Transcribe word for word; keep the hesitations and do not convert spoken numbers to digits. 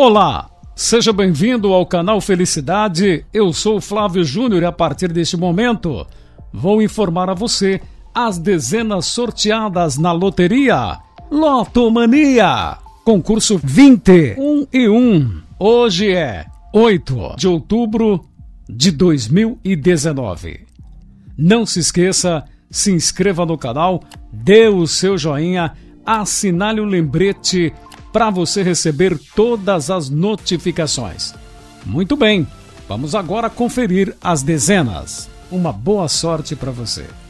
Olá, seja bem-vindo ao canal Felicidade, eu sou Flávio Júnior e a partir deste momento vou informar a você as dezenas sorteadas na loteria Lotomania, concurso vinte e um e um. Hoje é oito de outubro de dois mil e dezenove. Não se esqueça, se inscreva no canal, dê o seu joinha, assinale o lembrete para você receber todas as notificações. Muito bem, vamos agora conferir as dezenas. Uma boa sorte para você.